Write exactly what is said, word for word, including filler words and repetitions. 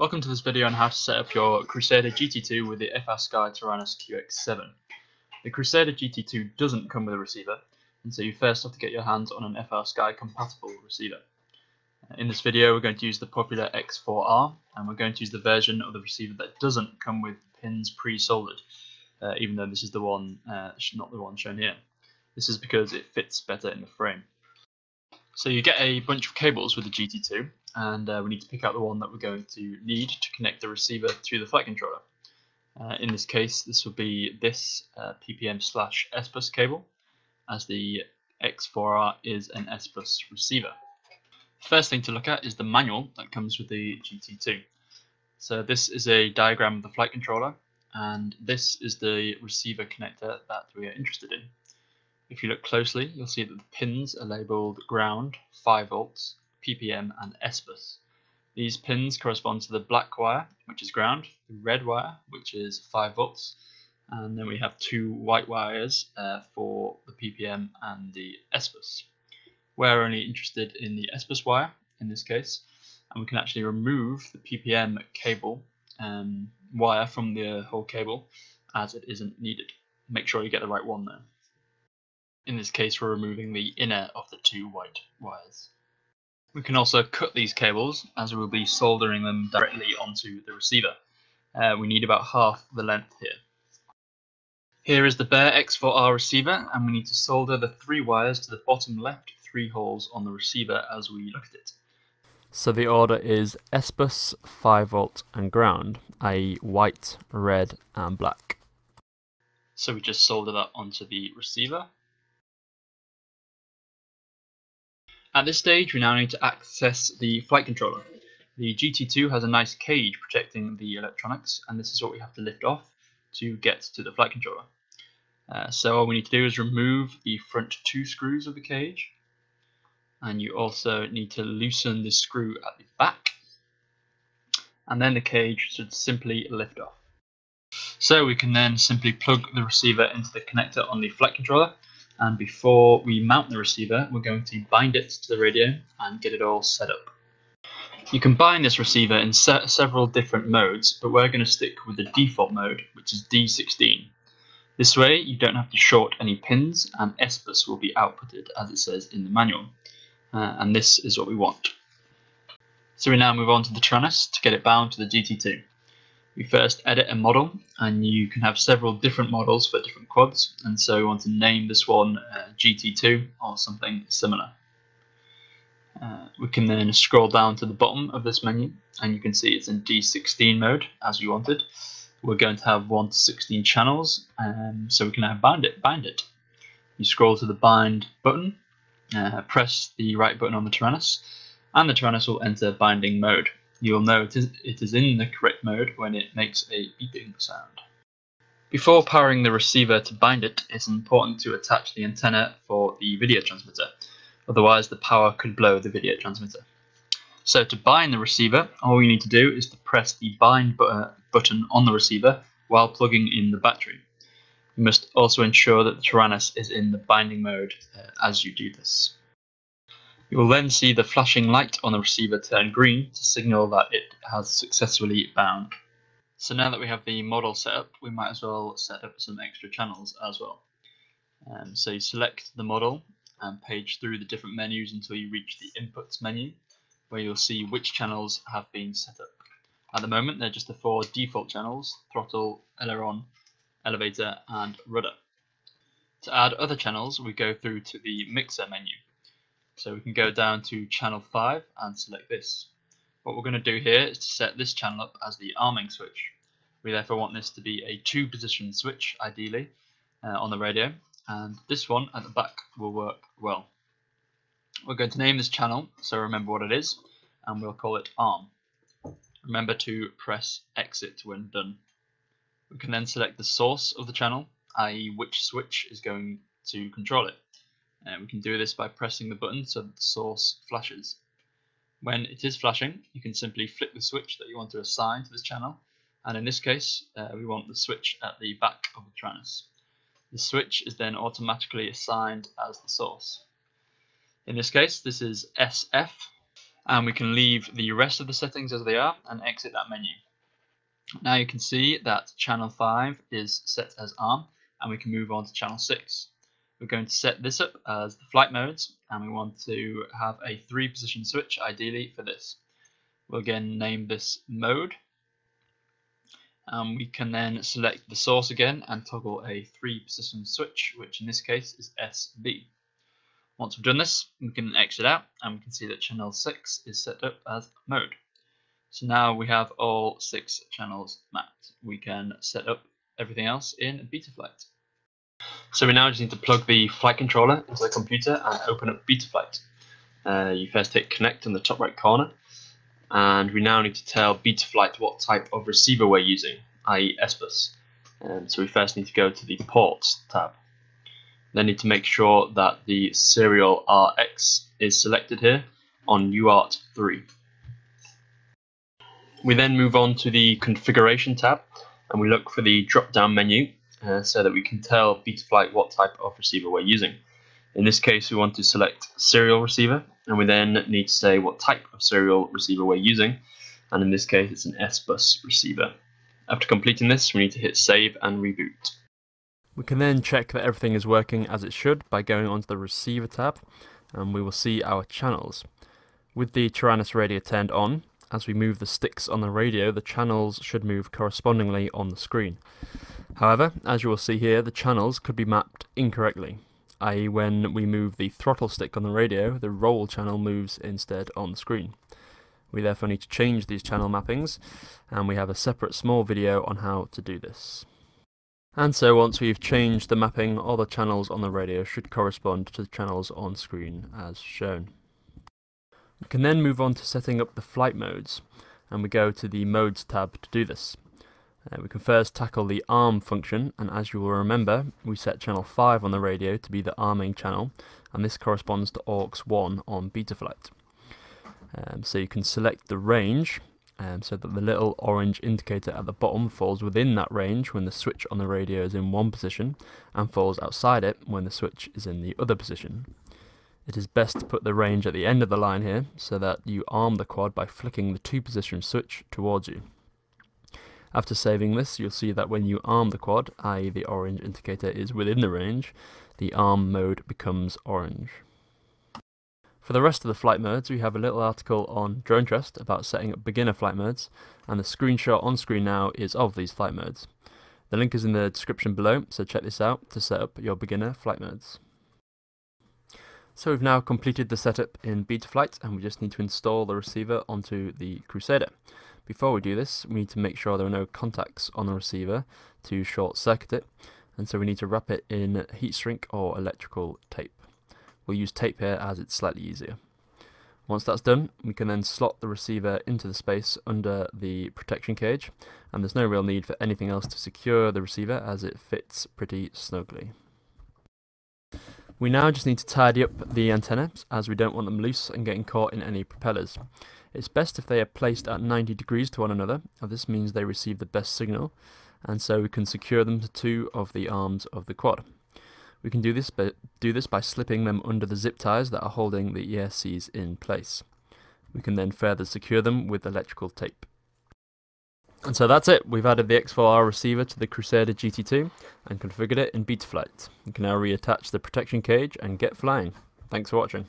Welcome to this video on how to set up your Crusader G T two with the FrSky Taranis Q X seven. The Crusader G T two doesn't come with a receiver, and so you first have to get your hands on an FrSky compatible receiver. In this video we're going to use the popular X four R, and we're going to use the version of the receiver that doesn't come with pins pre-soldered, uh, even though this is the one, uh, not the one shown here. This is because it fits better in the frame. So you get a bunch of cables with the G T two, and uh, we need to pick out the one that we're going to need to connect the receiver to the flight controller. Uh, in this case, this would be this uh, P P M slash S bus cable, as the X four R is an S bus receiver. First thing to look at is the manual that comes with the G T two. So this is a diagram of the flight controller, and this is the receiver connector that we are interested in. If you look closely, you'll see that the pins are labelled ground, five volts, P P M and S bus. These pins correspond to the black wire, which is ground, the red wire, which is five volts, and then we have two white wires uh, for the P P M and the S bus. We're only interested in the S bus wire in this case, and we can actually remove the P P M cable um, wire from the whole cable as it isn't needed. Make sure you get the right one though. In this case, we're removing the inner of the two white wires. We can also cut these cables, as we will be soldering them directly onto the receiver. Uh, we need about half the length here. Here is the bare X four R receiver, and we need to solder the three wires to the bottom left three holes on the receiver as we look at it. So the order is S bus, five volt and ground, that is white, red and black. So we just solder that onto the receiver. At this stage, we now need to access the flight controller. The G T two has a nice cage protecting the electronics, and this is what we have to lift off to get to the flight controller. Uh, so all we need to do is remove the front two screws of the cage, and you also need to loosen the screw at the back, and then the cage should simply lift off. So we can then simply plug the receiver into the connector on the flight controller. And before we mount the receiver, we're going to bind it to the radio and get it all set up. You can bind this receiver in se several different modes, but we're going to stick with the default mode, which is D sixteen. This way you don't have to short any pins, and S bus will be outputted as it says in the manual. Uh, and this is what we want. So we now move on to the Taranis to get it bound to the G T two. We first edit a model, and you can have several different models for different quads, and so we want to name this one uh, G T two or something similar. Uh, we can then scroll down to the bottom of this menu, and you can see it's in D sixteen mode, as we wanted. We're going to have one to sixteen channels, um, so we can now bind it. Bind it. You scroll to the bind button, uh, press the right button on the Taranis, and the Taranis will enter binding mode. You'll know it is, it is in the correct mode when it makes a beeping sound. Before powering the receiver to bind it, it's important to attach the antenna for the video transmitter, otherwise the power could blow the video transmitter. So to bind the receiver, all you need to do is to press the bind bu- button on the receiver while plugging in the battery. You must also ensure that the Taranis is in the binding mode uh, as you do this. You will then see the flashing light on the receiver turn green to signal that it has successfully bound. So now that we have the model set up, we might as well set up some extra channels as well. Um, so you select the model and page through the different menus until you reach the inputs menu, where you'll see which channels have been set up. At the moment, they're just the four default channels: throttle, aileron, elevator and rudder. To add other channels, we go through to the mixer menu. So we can go down to channel five and select this. What we're going to do here is to set this channel up as the arming switch. We therefore want this to be a two position switch, ideally, uh, on the radio, and this one at the back will work well. We're going to name this channel, so remember what it is, and we'll call it arm. Remember to press exit when done. We can then select the source of the channel, that is which switch is going to control it. Uh, we can do this by pressing the button so that the source flashes. When it is flashing, you can simply flick the switch that you want to assign to this channel, and in this case, uh, we want the switch at the back of the Taranis. The switch is then automatically assigned as the source. In this case, this is S F, and we can leave the rest of the settings as they are and exit that menu. Now you can see that channel five is set as A R M, and we can move on to channel six. We're going to set this up as the flight modes, and we want to have a three position switch ideally for this. We'll again name this mode, and we can then select the source again and toggle a three position switch, which in this case is S B. Once we've done this, we can exit out, and we can see that channel six is set up as mode. So now we have all six channels mapped. We can set up everything else in Betaflight. So we now just need to plug the flight controller into the computer and open up Betaflight. Uh, you first hit connect in the top right corner, and we now need to tell Betaflight what type of receiver we're using, that is S B U S. Um, so we first need to go to the ports tab. Then need to make sure that the serial R X is selected here on U A R T three. We then move on to the configuration tab, and we look for the drop-down menu uh, so that we can tell Betaflight what type of receiver we're using. In this case, we want to select serial receiver, and we then need to say what type of serial receiver we're using, and in this case, it's an S B U S receiver. After completing this, we need to hit save and reboot. We can then check that everything is working as it should by going onto the receiver tab, and we will see our channels. With the Taranis radio turned on, as we move the sticks on the radio, the channels should move correspondingly on the screen. However, as you will see here, the channels could be mapped incorrectly, that is when we move the throttle stick on the radio, the roll channel moves instead on the screen. We therefore need to change these channel mappings, and we have a separate small video on how to do this. And so once we've changed the mapping, all the channels on the radio should correspond to the channels on screen as shown. We can then move on to setting up the flight modes, and we go to the modes tab to do this. Uh, we can first tackle the A R M function, and as you will remember, we set channel five on the radio to be the arming channel, and this corresponds to aux one on Betaflight. Um, so you can select the range, Um, so that the little orange indicator at the bottom falls within that range when the switch on the radio is in one position, and falls outside it when the switch is in the other position. It is best to put the range at the end of the line here, so that you arm the quad by flicking the two position switch towards you. After saving this, you'll see that when you arm the quad, that is the orange indicator is within the range, the arm mode becomes orange. For the rest of the flight modes, we have a little article on DroneTrest about setting up beginner flight modes, and the screenshot on screen now is of these flight modes. The link is in the description below, so check this out to set up your beginner flight modes. So we've now completed the setup in Betaflight, and we just need to install the receiver onto the Crusader. Before we do this, we need to make sure there are no contacts on the receiver to short circuit it, and so we need to wrap it in heat shrink or electrical tape. We'll use tape here as it's slightly easier. Once that's done, we can then slot the receiver into the space under the protection cage, and there's no real need for anything else to secure the receiver as it fits pretty snugly. We now just need to tidy up the antennas as we don't want them loose and getting caught in any propellers. It's best if they are placed at ninety degrees to one another, and this means they receive the best signal, and so we can secure them to two of the arms of the quad. We can do this, but do this by slipping them under the zip ties that are holding the E S Cs in place. We can then further secure them with electrical tape. And so that's it. We've added the X four R receiver to the Crusader G T two and configured it in Betaflight. You can now reattach the protection cage and get flying. Thanks for watching.